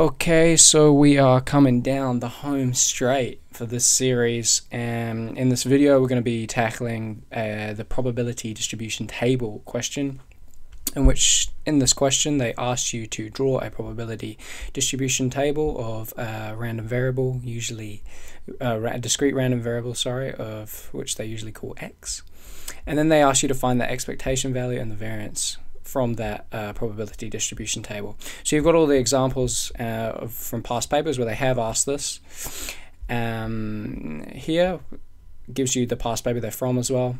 Okay, so we are coming down the home straight for this series, and in this video we're going to be tackling the probability distribution table question, in which they asked you to draw a probability distribution table of a random variable, usually a discrete random variable, of which they usually call x, and then they ask you to find the expectation value and the variance from that probability distribution table. So you've got all the examples from past papers where they have asked this. Here gives you the past paper they're from as well.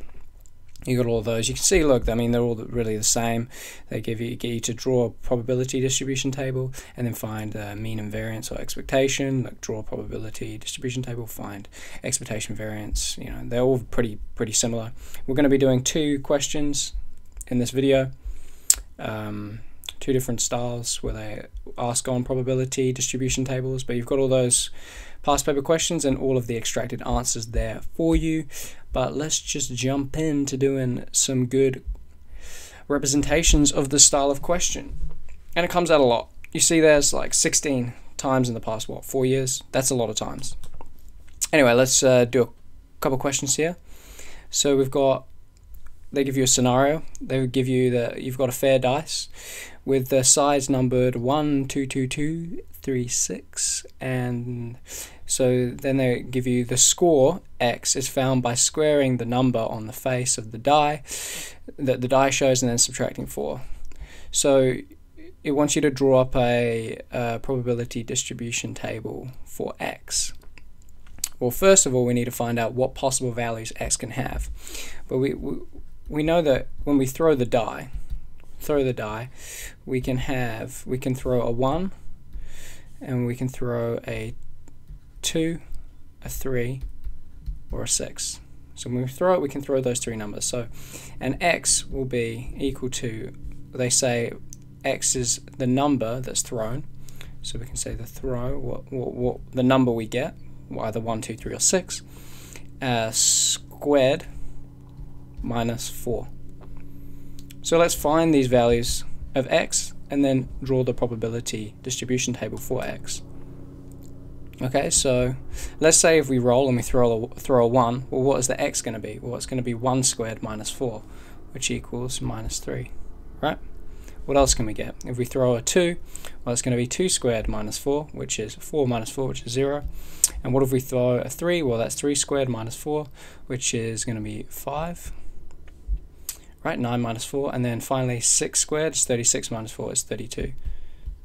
You got all those. You can see, look, I mean, they're all really the same. They get you to draw a probability distribution table and then find mean and variance or expectation. Like draw probability distribution table, find expectation variance. You know, they're all pretty similar. We're going to be doing two questions in this video. Two different styles where they ask on probability distribution tables, but you've got all those past paper questions and all of the extracted answers there for you. But let's just jump into doing some good representations of this style of question, and it comes out a lot. You see there's like 16 times in the past, what, 4 years? That's a lot of times. Anyway, let's do a couple questions here. So we've got, they give you a scenario. They would give you that you've got a fair dice with the sides numbered 1, 2, 2, 2, 3, 6, and so then they give you the score x is found by squaring the number on the face of the die that the die shows and then subtracting 4. So it wants you to draw up a probability distribution table for x. Well, first of all, we need to find out what possible values x can have, but we know that when we throw the die, we can throw a 1, and we can throw a 2, a 3, or a 6. So when we throw it, we can throw those three numbers. So, and x will be equal to, they say x is the number that's thrown. So we can say the throw, what the number we get, either 1, 2, 3, or 6, squared, minus 4. So let's find these values of x and then draw the probability distribution table for x. Okay, so let's say if we roll and we throw a 1, well, what is the x going to be? Well, it's going to be 1 squared minus 4, which equals minus 3, right? What else can we get? If we throw a 2, well, it's going to be 2 squared minus 4, which is 4 minus 4, which is 0. And what if we throw a 3? Well, that's 3 squared minus 4, which is going to be 5. Right, 9 minus 4, and then finally 6 squared is 36 minus 4 is 32.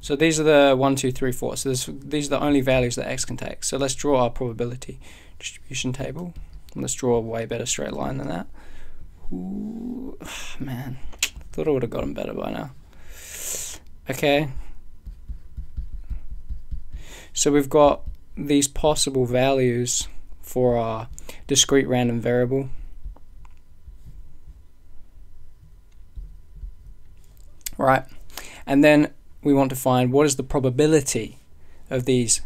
So these are the 1, 2, 3, 4. So these are the only values that x can take. So let's draw our probability distribution table. Let's draw a way better straight line than that. Ooh, man, thought I would have gotten better by now. Okay. So we've got these possible values for our discrete random variable. Right, and then we want to find what is the probability of these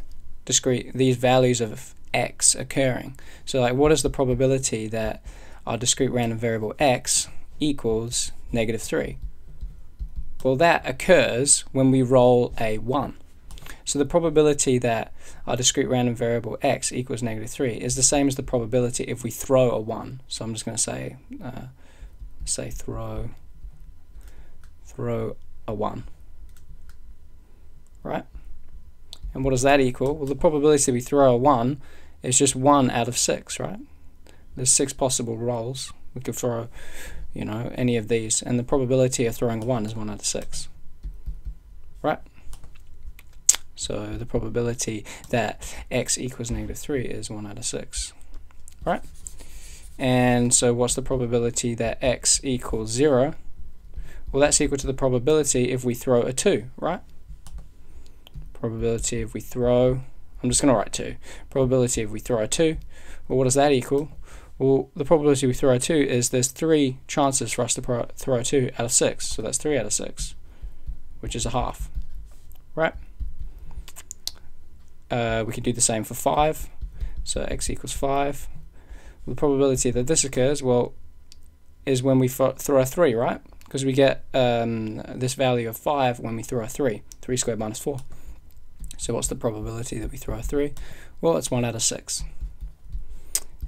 values of x occurring. So like, what is the probability that our discrete random variable x equals -3? Well, that occurs when we roll a 1. So the probability that our discrete random variable x equals -3 is the same as the probability if we throw a 1. So I'm just going to say, throw a 1, right? And what does that equal? Well, the probability that we throw a 1 is just 1 out of 6, right? There's 6 possible rolls. We could throw, you know, any of these, and the probability of throwing a 1 is 1 out of 6, right? So the probability that x equals -3 is 1 out of 6, right? And so what's the probability that x equals 0? Well, that's equal to the probability if we throw a 2, right? Probability if we throw, I'm just going to write 2. Probability if we throw a 2, well, what does that equal? Well, the probability we throw a 2 is there's 3 chances for us to throw a 2 out of 6, so that's 3 out of 6, which is a half, right? We could do the same for 5, so x equals 5. Well, the probability that this occurs, well, is when we throw a 3, right? Because we get this value of 5 when we throw a 3, 3 squared minus 4. So what's the probability that we throw a 3? Well, it's 1 out of 6.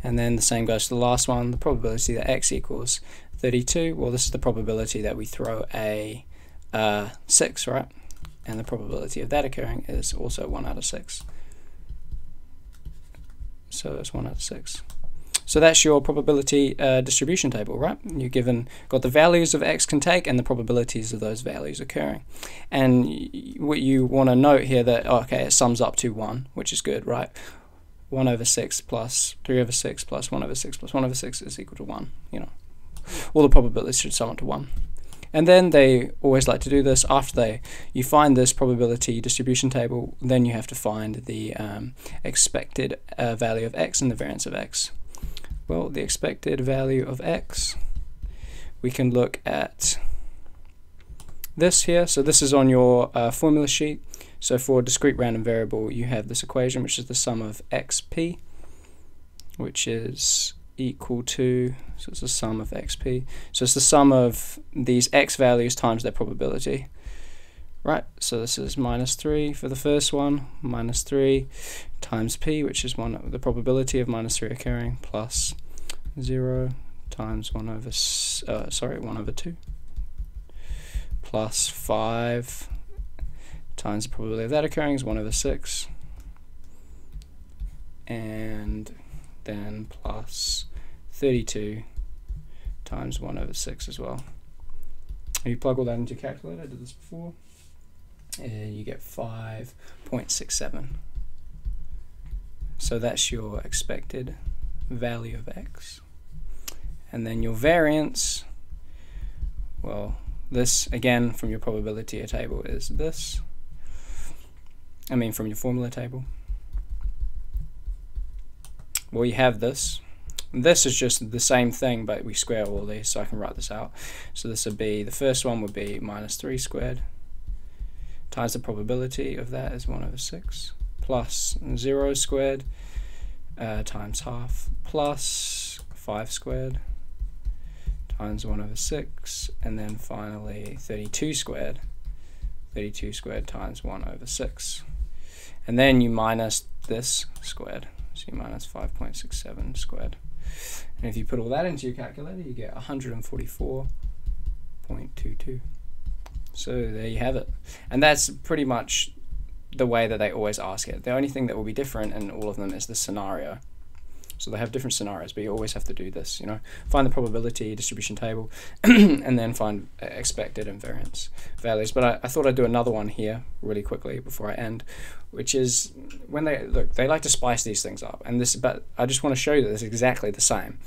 And then the same goes to the last one, the probability that x equals 32. Well, this is the probability that we throw a 6, right? And the probability of that occurring is also 1 out of 6. So that's 1 out of 6. So that's your probability distribution table, right? You've got the values of x can take and the probabilities of those values occurring. And what you want to note here that, okay, it sums up to 1, which is good, right? 1 over 6 plus 3 over 6 plus 1 over 6 plus 1 over 6 is equal to 1, you know. All the probabilities should sum up to 1. And then they always like to do this after you find this probability distribution table, then you have to find the expected value of x and the variance of x. Well, the expected value of x, we can look at this here. So this is on your formula sheet. So for discrete random variable, you have this equation, which is the sum of xp, which is equal to, so it's the sum of xp, so it's the sum of these x values times their probability, right? So this is minus 3 for the first one, minus 3 times p, which is the probability of minus 3 occurring, plus 0 times 1 over 2, plus 5 times the probability of that occurring is 1 over 6, and then plus 32 times 1 over 6 as well. And you plug all that into your calculator, I did this before, and you get 5.67. So that's your expected value of x. And then your variance, well, this again from your probability table is this. I mean from your formula table. Well, you have this. This is just the same thing, but we square all these, so I can write this out. So this would be, the first one would be minus 3 squared times the probability of that is 1 over 6, plus 0 squared times half, plus 5 squared times 1 over 6, and then finally 32 squared times 1 over 6. And then you minus this squared. So you minus 5.67 squared. And if you put all that into your calculator, you get 144.22. So there you have it. And that's pretty much the way that they always ask it. The only thing that will be different in all of them is the scenario. So they have different scenarios, but you always have to do this, you know. Find the probability distribution table and then find expected and variance values. But I thought I'd do another one here really quickly before I end, which is when they like to spice these things up. And this, but I just want to show you that it's exactly the same.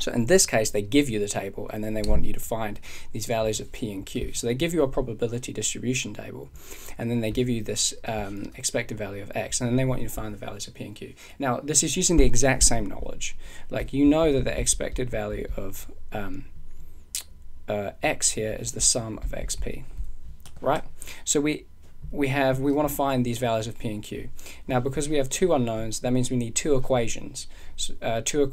So in this case, they give you the table and then they want you to find these values of p and q. So they give you a probability distribution table and then they give you this expected value of x and then they want you to find the values of p and q. Now, this is using the exact same knowledge. Like, you know that the expected value of x here is the sum of xp, right? So we want to find these values of p and q. Now, because we have two unknowns, that means we need two equations to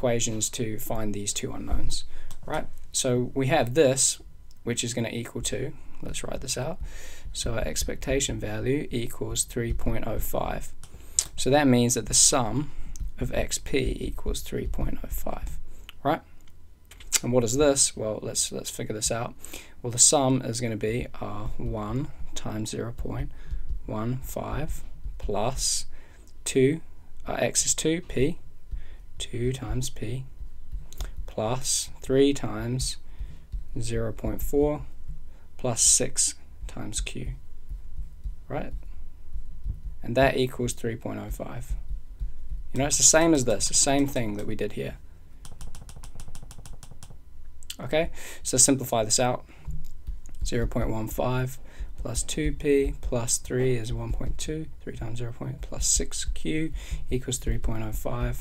find these two unknowns, right? So we have this, which is going to equal to, let's write this out, so our expectation value equals 3.05. So that means that the sum of xp equals 3.05, right? And what is this? Well, let's figure this out. Well, the sum is going to be 1 times 0.15 plus 2, x is 2, p, 2 times p, plus 3 times 0.4 plus 6 times q, right? And that equals 3.05. You know, it's the same as this, the same thing that we did here. Okay, so simplify this out. 0.15 plus 2p plus 3 is 1.2, 3 times 0.8 plus 6q equals 3.05.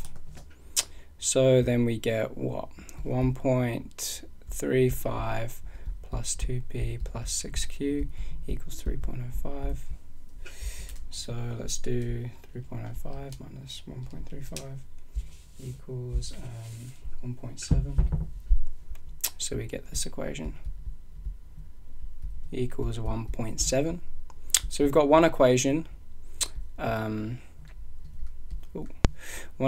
So then we get what? 1.35 plus 2p plus 6q equals 3.05. So let's do 3.05 minus 1.35 equals 1.7. So we get this equation equals 1.7. So we've got one equation one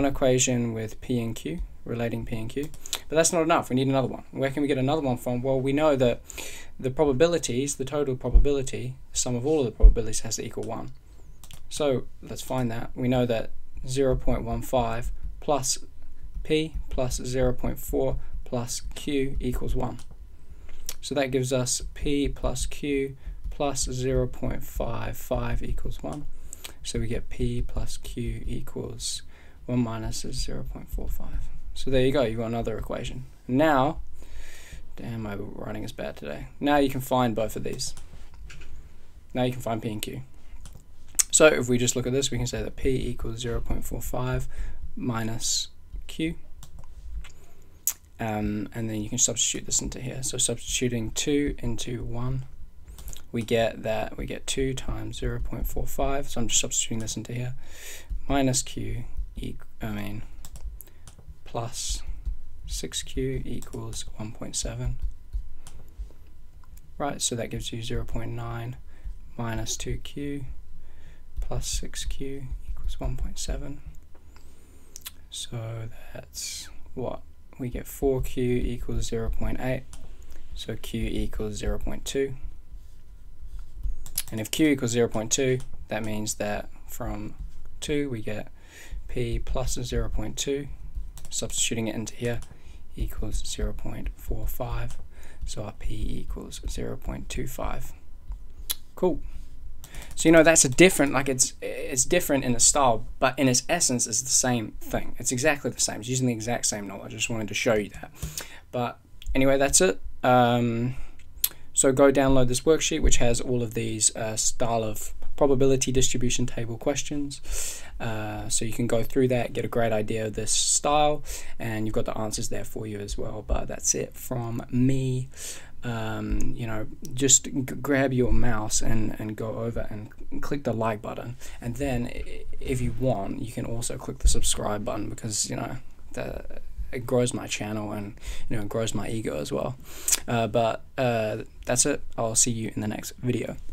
equation with P and Q, relating P and Q. But that's not enough, we need another one. Where can we get another one from? Well, we know that the probabilities, the total probability, the sum of all of the probabilities has to equal 1. So let's find that. We know that 0.15 plus P plus 0.4 plus Q equals 1. So that gives us P plus Q plus 0.55 equals 1. So we get P plus Q equals 1 minus 0.45. So there you go, you've got another equation. Now, damn, my writing is bad today. Now you can find both of these. Now you can find P and Q. So if we just look at this, we can say that P equals 0.45 minus Q. And then you can substitute this into here. So substituting 2 into 1, we get that we get 2 times 0.45. So I'm just substituting this into here. Minus Q, plus 6Q equals 1.7. Right, so that gives you 0.9 minus 2Q plus 6Q equals 1.7. So that's what? We get 4Q equals 0.8, so Q equals 0.2. And if Q equals 0.2, that means that from 2 we get P plus 0.2, substituting it into here, equals 0.45, so our P equals 0.25. Cool. So you know that's a different, like it's different in the style, but in its essence it's the same thing. It's exactly the same. It's using the exact same knowledge. I just wanted to show you that. But anyway, that's it. So go download this worksheet, which has all of these style of probability distribution table questions. So you can go through that, get a great idea of this style, and you've got the answers there for you as well. But that's it from me. You know, just grab your mouse and go over and click the like button, and then if you want, you can also click the subscribe button, because you know it grows my channel, and you know it grows my ego as well. But that's it. I'll see you in the next video.